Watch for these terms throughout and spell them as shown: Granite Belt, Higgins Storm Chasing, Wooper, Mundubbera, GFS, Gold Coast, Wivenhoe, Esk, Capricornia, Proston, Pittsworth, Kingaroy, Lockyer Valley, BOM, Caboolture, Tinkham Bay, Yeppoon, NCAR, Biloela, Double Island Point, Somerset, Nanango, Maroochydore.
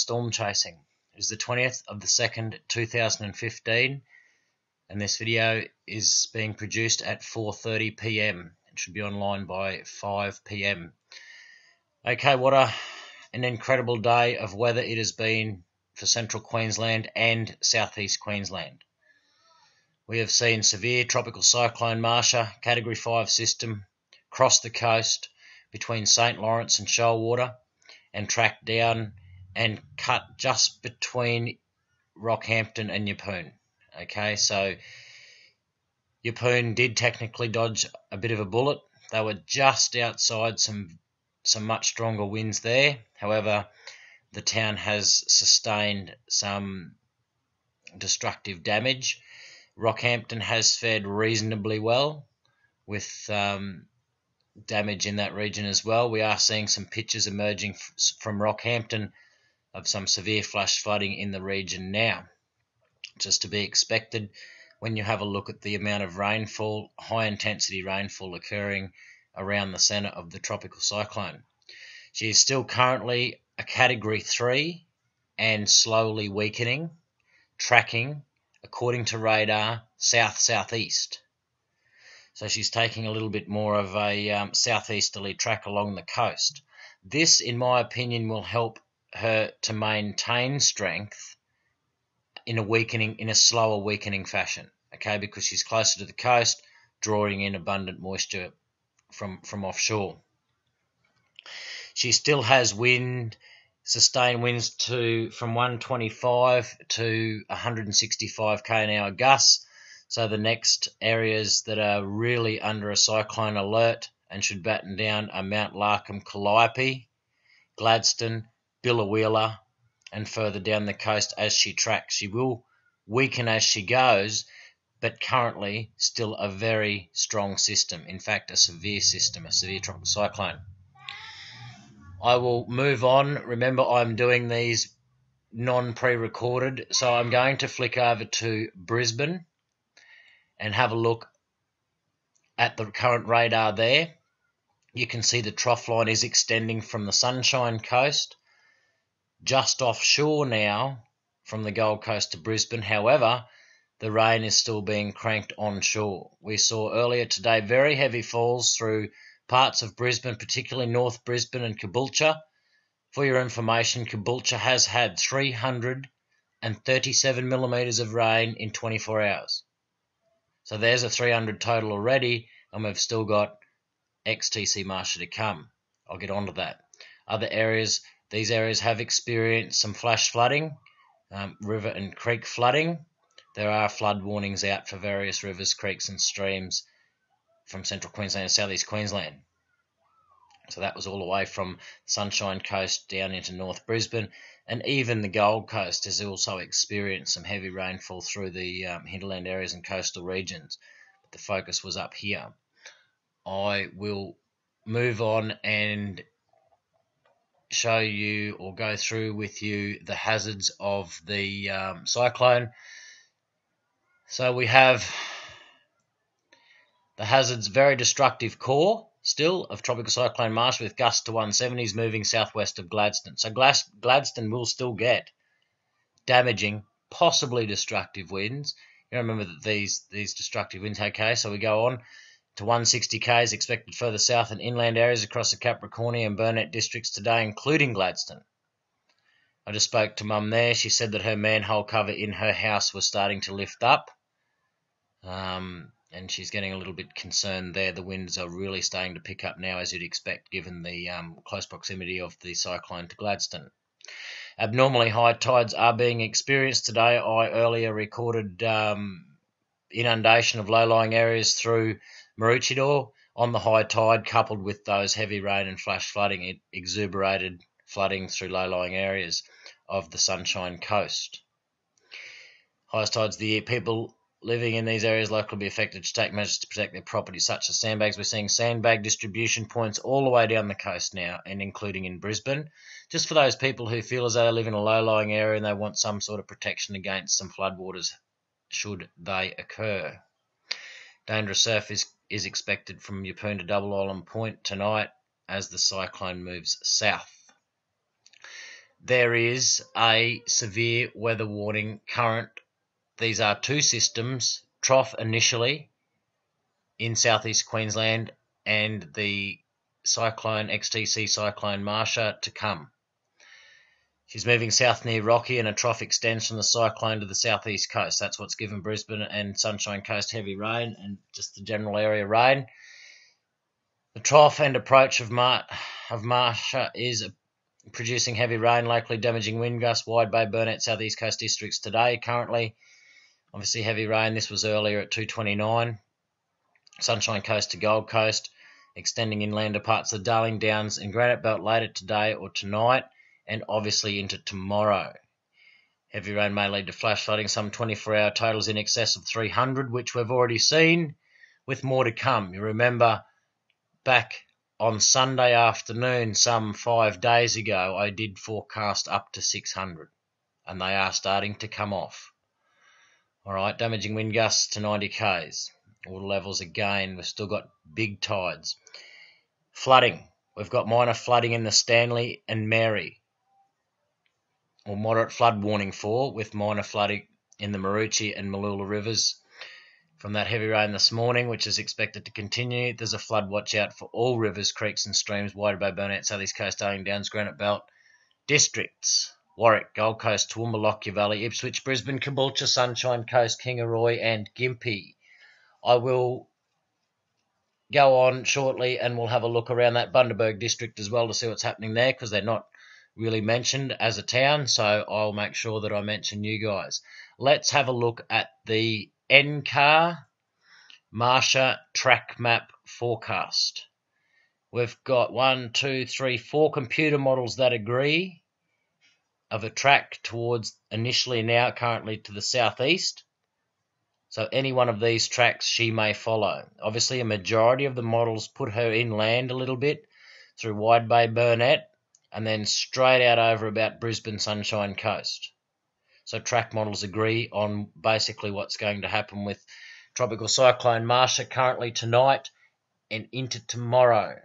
Storm Chasing. It is the 20th of the 2nd, 2015, and this video is being produced at 4:30 p.m. It should be online by 5 p.m. Okay, what an incredible day of weather it has been for central Queensland and southeast Queensland. We have seen severe tropical cyclone Marcia, Category 5 system, cross the coast between St. Lawrence and Shoalwater and track down and cut just between Rockhampton and Yeppoon. Okay, so Yeppoon did technically dodge a bit of a bullet. They were just outside some much stronger winds there. However, the town has sustained some destructive damage. Rockhampton has fared reasonably well with damage in that region as well. We are seeing some pictures emerging from Rockhampton of some severe flash flooding in the region now. Just to be expected when you have a look at the amount of rainfall, high intensity rainfall occurring around the centre of the tropical cyclone. She is still currently a Category 3 and slowly weakening, tracking, according to radar, south-southeast. So she's taking a little bit more of a southeasterly track along the coast. This, in my opinion, will help her to maintain strength in a slower weakening fashion, okay, because she's closer to the coast, drawing in abundant moisture from offshore. She still has sustained winds from 125 to 165 km/h gusts, so the next areas that are really under a cyclone alert and should batten down are Mount Larcom, Calliope, Gladstone, Biloela, and further down the coast as she tracks. She will weaken as she goes, but currently still a very strong system, in fact a severe system, a severe tropical cyclone. I will move on. Remember, I'm doing these non-pre-recorded, so I'm going to flick over to Brisbane and have a look at the current radar there. You can see the trough line is extending from the Sunshine Coast just offshore now from the Gold Coast to Brisbane. However, the rain is still being cranked onshore. We saw earlier today very heavy falls through parts of Brisbane, particularly North Brisbane and Caboolture. For your information, Caboolture has had 337 millimetres of rain in 24 hours. So there's a 300 total already, and we've still got XTC Marcia to come. I'll get onto that. Other areas, these areas have experienced some flash flooding, river and creek flooding. There are flood warnings out for various rivers, creeks and streams from central Queensland and southeast Queensland. So that was all the way from Sunshine Coast down into North Brisbane, and even the Gold Coast has also experienced some heavy rainfall through the hinterland areas and coastal regions. But the focus was up here. I will move on and show you, or go through with you, the hazards of the cyclone. So we have the hazards, very destructive core still of Tropical Cyclone Marcia with gusts to 170s moving southwest of Gladstone. So Gladstone will still get damaging, possibly destructive winds. You remember that these destructive winds, okay, so we go on to 160Ks expected further south and inland areas across the Capricornia and Burnett districts today, including Gladstone. I just spoke to Mum there. She said that her manhole cover in her house was starting to lift up. And she's getting a little bit concerned there. The winds are really starting to pick up now, as you'd expect, given the close proximity of the cyclone to Gladstone. Abnormally high tides are being experienced today. I earlier recorded inundation of low-lying areas through Maroochydore on the high tide, coupled with those heavy rain and flash flooding. It exuberated flooding through low-lying areas of the Sunshine Coast. Highest tides of the year. People living in these areas locally will be affected to take measures to protect their property, such as sandbags. We're seeing sandbag distribution points all the way down the coast now, and including in Brisbane. Just for those people who feel as though they live in a low-lying area and they want some sort of protection against some floodwaters should they occur. Dangerous surf is expected from Yeppoon to Double Island Point tonight as the cyclone moves south. there is a severe weather warning current. These are two systems, trough initially in southeast Queensland and the cyclone, XTC Cyclone Marcia, to come. She's moving south near Rocky and a trough extends from the cyclone to the southeast coast. That's what's given Brisbane and Sunshine Coast heavy rain and just the general area rain. The trough and approach of Marcia is producing heavy rain, likely damaging wind gusts, Wide Bay Burnett, southeast coast districts today currently. Obviously heavy rain, this was earlier at 2:29. Sunshine Coast to Gold Coast, extending inland to parts of the Darling Downs and Granite Belt later today or tonight, and obviously into tomorrow. Heavy rain may lead to flash flooding, some 24-hour totals in excess of 300, which we've already seen, with more to come. You remember back on Sunday afternoon, some 5 days ago, I did forecast up to 600, and they are starting to come off. All right, damaging wind gusts to 90 k's. Water levels again, we've still got big tides. Flooding, we've got minor flooding in the Stanley and Mary, or moderate flood warning for, with minor flooding in the Maroochydore and Maloola rivers. From that heavy rain this morning, which is expected to continue, there's a flood watch out for all rivers, creeks and streams, Wide Bay Burnett, Southeast Coast, Darling Downs, Granite Belt districts, Warwick, Gold Coast, Toowoomba, Lockyer Valley, Ipswich, Brisbane, Caboolture, Sunshine Coast, Kingaroy and Gympie. I will go on shortly and we'll have a look around that Bundaberg district as well to see what's happening there, because they're not really mentioned as a town, so I'll make sure that I mention you guys. Let's have a look at the NCAR Marcia track map forecast. We've got 4 computer models that agree of a track towards initially now currently to the southeast. So any one of these tracks she may follow. Obviously a majority of the models put her inland a little bit through Wide Bay Burnett and then straight out over about Brisbane Sunshine Coast. So track models agree on basically what's going to happen with Tropical Cyclone Marcia currently tonight and into tomorrow.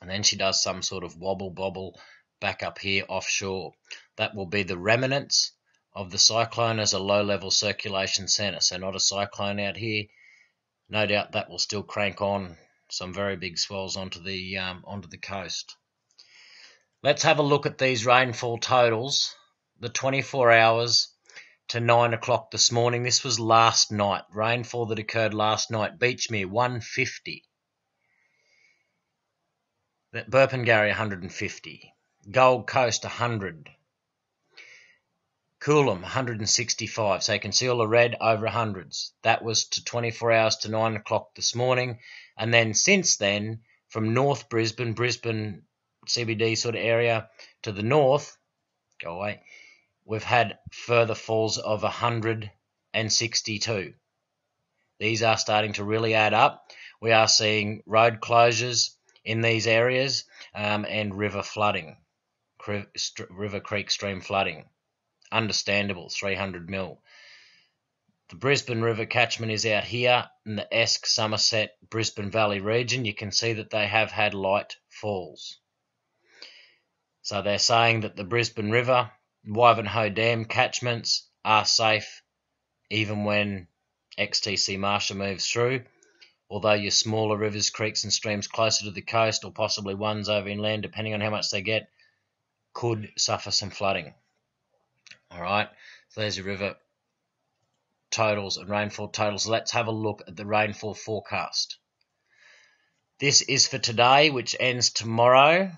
And then she does some sort of wobble-bobble back up here offshore. That will be the remnants of the cyclone as a low-level circulation centre. So not a cyclone out here. No doubt that will still crank on some very big swells onto the coast. Let's have a look at these rainfall totals. The 24 hours to 9 o'clock this morning. This was last night. Rainfall that occurred last night. Beachmere, 150. Burpengary, 150. Gold Coast, 100. Coolum, 165. So you can see all the red over hundreds. That was to 24 hours to 9 o'clock this morning. And then since then, from North Brisbane, Brisbane CBD sort of area to the north, go away, we've had further falls of 162. These are starting to really add up. We are seeing road closures in these areas and river flooding, river creek stream flooding. Understandable, 300 mil. The Brisbane River catchment is out here in the Esk, Somerset, Brisbane Valley region. You can see that they have had light falls. So they're saying that the Brisbane River, Wivenhoe Dam catchments are safe even when XTC Marcia moves through, although your smaller rivers, creeks and streams closer to the coast or possibly ones over inland, depending on how much they get, could suffer some flooding. All right, so there's your river totals and rainfall totals. Let's have a look at the rainfall forecast. This is for today, which ends tomorrow.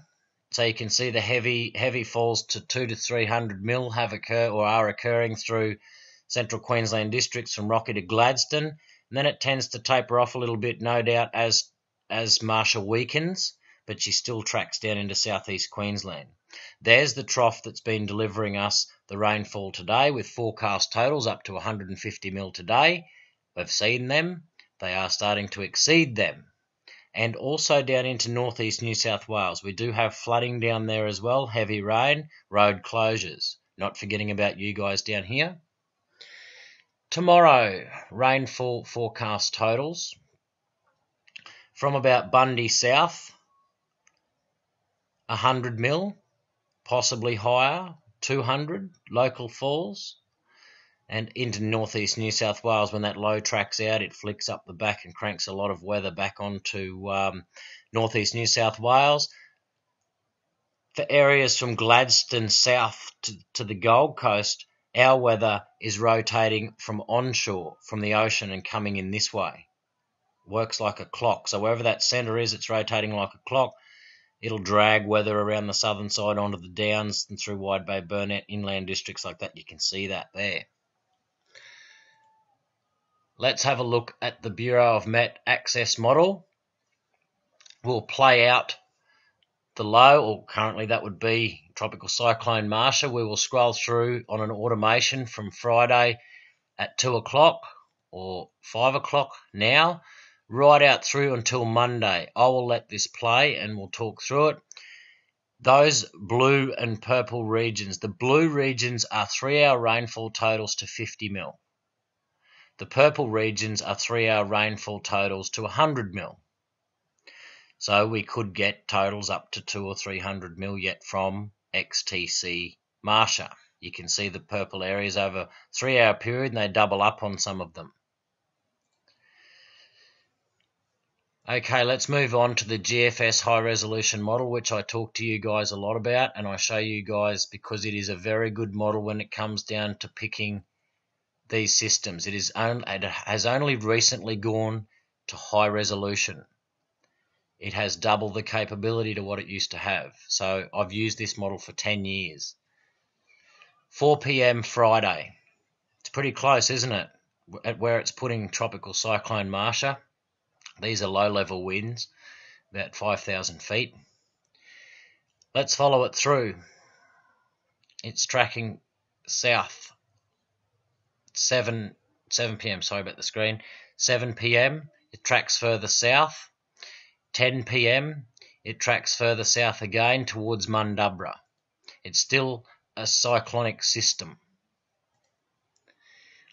So you can see the heavy falls to 200 to 300 mil have occurred or are occurring through central Queensland districts from Rocky to Gladstone. And then it tends to taper off a little bit, no doubt, as Marcia weakens, but she still tracks down into southeast Queensland. There's the trough that's been delivering us the rainfall today with forecast totals up to 150 mil today. We've seen them. They are starting to exceed them. And also down into northeast New South Wales. We do have flooding down there as well, heavy rain, road closures. Not forgetting about you guys down here. Tomorrow, rainfall forecast totals. From about Bundy South, 100 mil. possibly higher, 200 local falls, and into northeast New South Wales. When that low tracks out, it flicks up the back and cranks a lot of weather back onto northeast New South Wales. For areas from Gladstone south to the Gold Coast, our weather is rotating from onshore, from the ocean, and coming in this way. Works like a clock. So wherever that centre is, it's rotating like a clock. It'll drag weather around the southern side onto the Downs and through Wide Bay Burnett, inland districts like that. You can see that there. Let's have a look at the Bureau of Met Access model. We'll play out the low, or currently that would be Tropical Cyclone Marcia. We will scroll through on an automation from Friday at 2 o'clock or 5 o'clock now, right out through until Monday. I will let this play and we'll talk through it. Those blue and purple regions, the blue regions are 3-hour rainfall totals to 50 mil. The purple regions are 3-hour rainfall totals to 100 mil. So we could get totals up to 200 or 300 mil yet from XTC Marcia. You can see the purple areas over a 3-hour period, and they double up on some of them. Okay, let's move on to the GFS high-resolution model, which I talk to you guys a lot about, and I show you guys because it is a very good model when it comes down to picking these systems. It has only recently gone to high resolution. It has double the capability to what it used to have. So I've used this model for 10 years. 4 p.m. Friday. It's pretty close, isn't it, at where it's putting Tropical Cyclone Marcia. These are low-level winds, about 5,000 feet. Let's follow it through. It's tracking south. 7 p.m., sorry about the screen. 7 p.m., it tracks further south. 10 p.m., it tracks further south again towards Mundubbera. It's still a cyclonic system.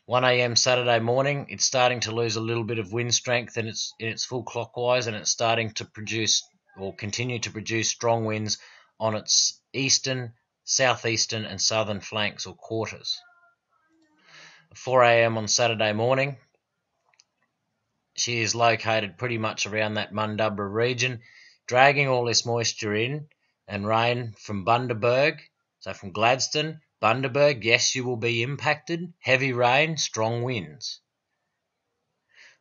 1 a.m. Saturday morning, it's starting to lose a little bit of wind strength and it's in its full clockwise, and it's starting to produce or continue to produce strong winds on its eastern, southeastern and southern flanks or quarters. 4 a.m. on Saturday morning, she is located pretty much around that Mundubbera region, dragging all this moisture in and rain from Bundaberg, so from Gladstone, Bundaberg, yes, you will be impacted. Heavy rain, strong winds.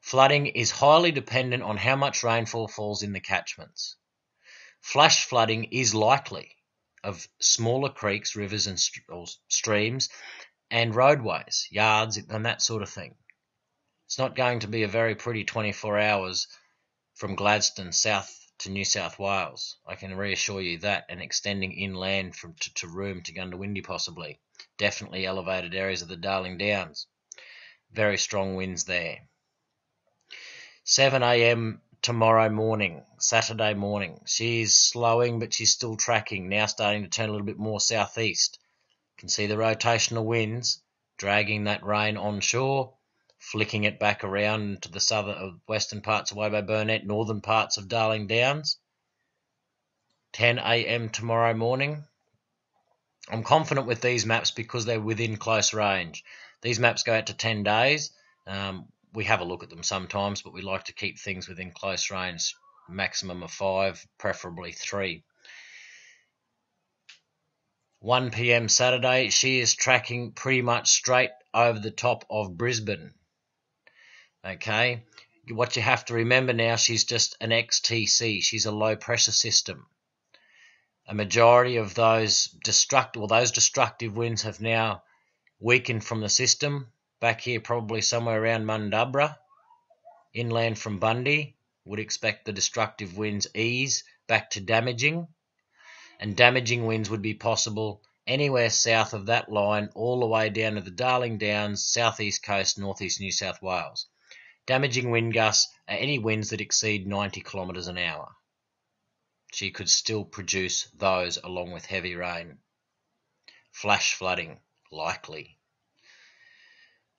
Flooding is highly dependent on how much rainfall falls in the catchments. Flash flooding is likely of smaller creeks, rivers and streams and roadways, yards and that sort of thing. It's not going to be a very pretty 24 hours from Gladstone south to New South Wales, I can reassure you that, and extending inland from to Roome to Gundawindi possibly. Definitely elevated areas of the Darling Downs. Very strong winds there. 7 a.m. tomorrow morning, Saturday morning. She's slowing, but she's still tracking, now starting to turn a little bit more southeast. You can see the rotational winds dragging that rain onshore, flicking it back around to the southern, western parts of Wide Bay Burnett, northern parts of Darling Downs. 10 a.m. tomorrow morning. I'm confident with these maps because they're within close range. These maps go out to 10 days. We have a look at them sometimes, but we like to keep things within close range, maximum of 5, preferably 3. 1 p.m. Saturday, she is tracking pretty much straight over the top of Brisbane. Okay, what you have to remember now, she's just an XTC. She's a low-pressure system. A majority of those destructive winds have now weakened from the system. Back here, probably somewhere around Mundubbera, inland from Bundy, would expect the destructive winds ease back to damaging, and damaging winds would be possible anywhere south of that line, all the way down to the Darling Downs, southeast coast, northeast New South Wales. Damaging wind gusts are any winds that exceed 90 kilometres an hour. She could still produce those along with heavy rain. Flash flooding, likely.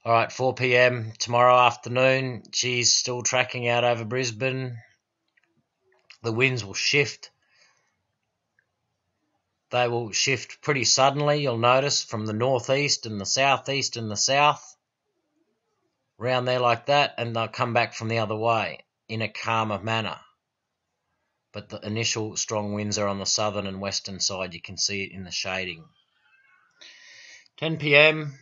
All right, 4 p.m. tomorrow afternoon. She's still tracking out over Brisbane. The winds will shift. They will shift pretty suddenly, you'll notice, from the northeast and the southeast and the south, round there like that, and they'll come back from the other way in a calmer manner. But the initial strong winds are on the southern and western side. You can see it in the shading. 10 p.m.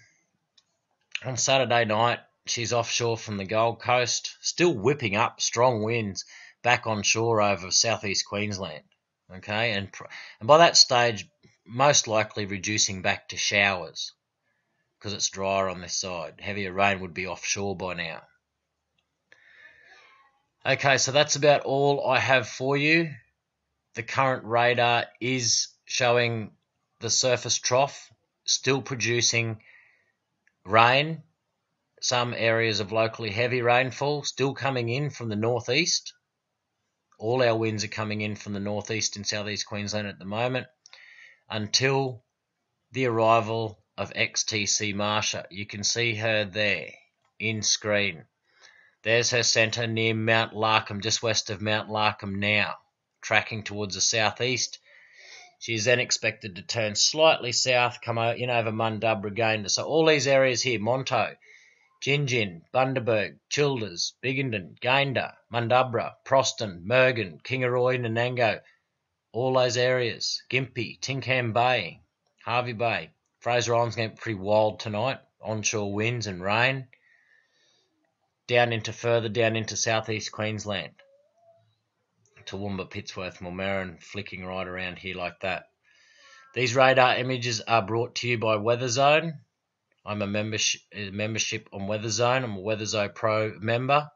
on Saturday night, she's offshore from the Gold Coast, still whipping up strong winds back on shore over southeast Queensland. Okay, and by that stage, most likely reducing back to showers because it's drier on this side. Heavier rain would be offshore by now. Okay, so that's about all I have for you. The current radar is showing the surface trough still producing rain, some areas of locally heavy rainfall still coming in from the northeast. All our winds are coming in from the northeast and southeast Queensland at the moment until the arrival of XTC Marcia. You can see her there in screen. There's her centre near Mount Larcom, just west of Mount Larcom now, tracking towards the southeast. She's then expected to turn slightly south, come in over Mundubbera again. So all these areas here, Monto, Gingin, Bundaberg, Childers, Biggenden, Gayndah, Mundubbera, Proston, Mergen, Kingaroy, Nanango, all those areas, Gympie, Tinkham Bay, Hervey Bay. Fraser Island's going to be pretty wild tonight, onshore winds and rain, further down into southeast Queensland. Toowoomba, Pittsworth, Millmerran, flicking right around here like that. These radar images are brought to you by WeatherZone. I'm a membership on WeatherZone. I'm a WeatherZone Pro member.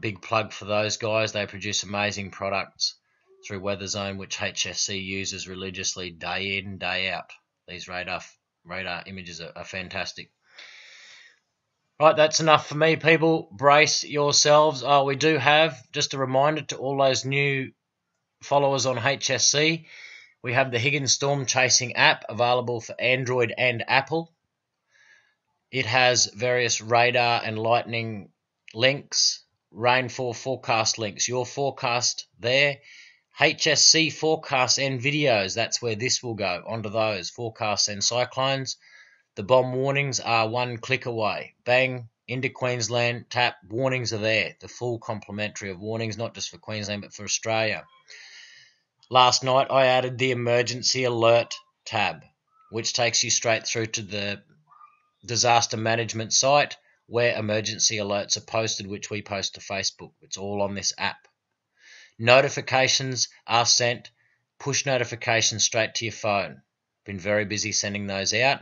Big plug for those guys. They produce amazing products through WeatherZone, which HSC uses religiously day in, day out. These radar images are fantastic. Right, that's enough for me, people. Brace yourselves. Oh, we do have, just a reminder to all those new followers on HSC, we have the Higgins Storm Chasing app available for Android and Apple. It has various radar and lightning links, rainfall forecast links, your forecast there, HSC forecasts and videos, that's where this will go, onto those, forecasts and cyclones. The bomb warnings are one click away. Bang, into Queensland, tap, warnings are there, the full complementary of warnings, not just for Queensland but for Australia. Last night I added the emergency alert tab, which takes you straight through to the disaster management site where emergency alerts are posted, which we post to Facebook. It's all on this app. Notifications are sent, push notifications straight to your phone. Been very busy sending those out.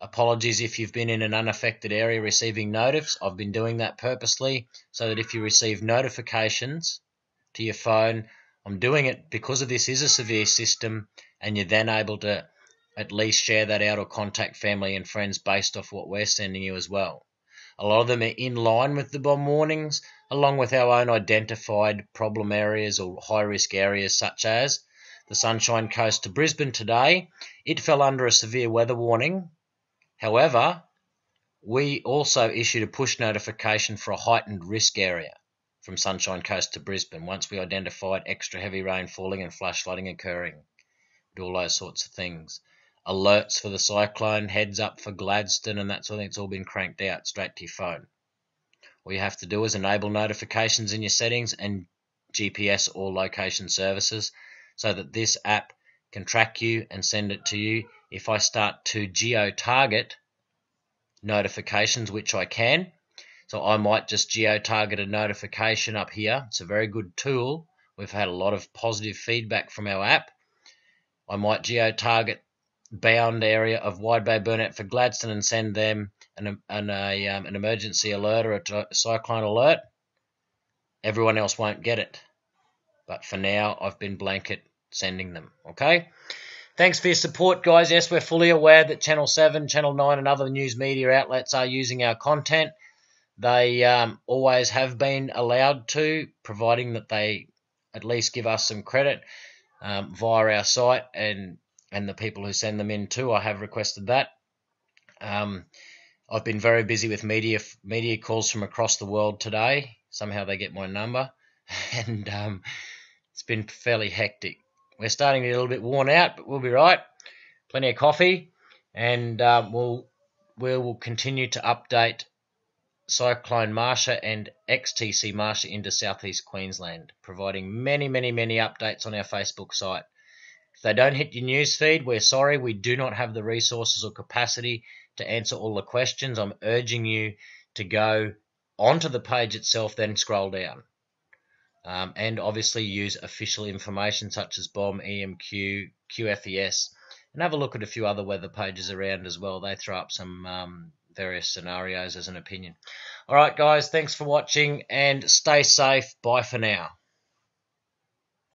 Apologies if you've been in an unaffected area receiving notifs. I've been doing that purposely so that if you receive notifications to your phone, I'm doing it because of this is a severe system and you're then able to at least share that out or contact family and friends based off what we're sending you as well. A lot of them are in line with the bomb warnings, along with our own identified problem areas or high-risk areas such as the Sunshine Coast to Brisbane today. It fell under a severe weather warning. However, we also issued a push notification for a heightened risk area from Sunshine Coast to Brisbane once we identified extra heavy rain falling and flash flooding occurring, do all those sorts of things. Alerts for the cyclone, heads up for Gladstone and that sort of thing. It's all been cranked out straight to your phone. All you have to do is enable notifications in your settings and GPS or location services so that this app can track you and send it to you. If I start to geo-target notifications, which I can, so I might just geo-target a notification up here. It's a very good tool. We've had a lot of positive feedback from our app. I might geo-target bound area of Wide Bay Burnett for Gladstone and send them an emergency alert or a cyclone alert. Everyone else won't get it, but for now I've been blanket sending them. Okay, thanks for your support, guys. Yes, we're fully aware that Channel 7, Channel 9 and other news media outlets are using our content. They always have been allowed to, providing that they at least give us some credit via our site and the people who send them in too. I have requested that. I've been very busy with media calls from across the world today. Somehow they get my number, and it's been fairly hectic. We're starting to get a little bit worn out, but we'll be right. Plenty of coffee, and we will continue to update Cyclone Marcia and XTC Marcia into southeast Queensland, providing many updates on our Facebook site. If they don't hit your newsfeed, we're sorry. We do not have the resources or capacity to answer all the questions. I'm urging you to go onto the page itself, then scroll down. And obviously use official information such as BOM, EMQ, QFES, and have a look at a few other weather pages around as well. They throw up some various scenarios as an opinion. All right, guys, thanks for watching and stay safe. Bye for now.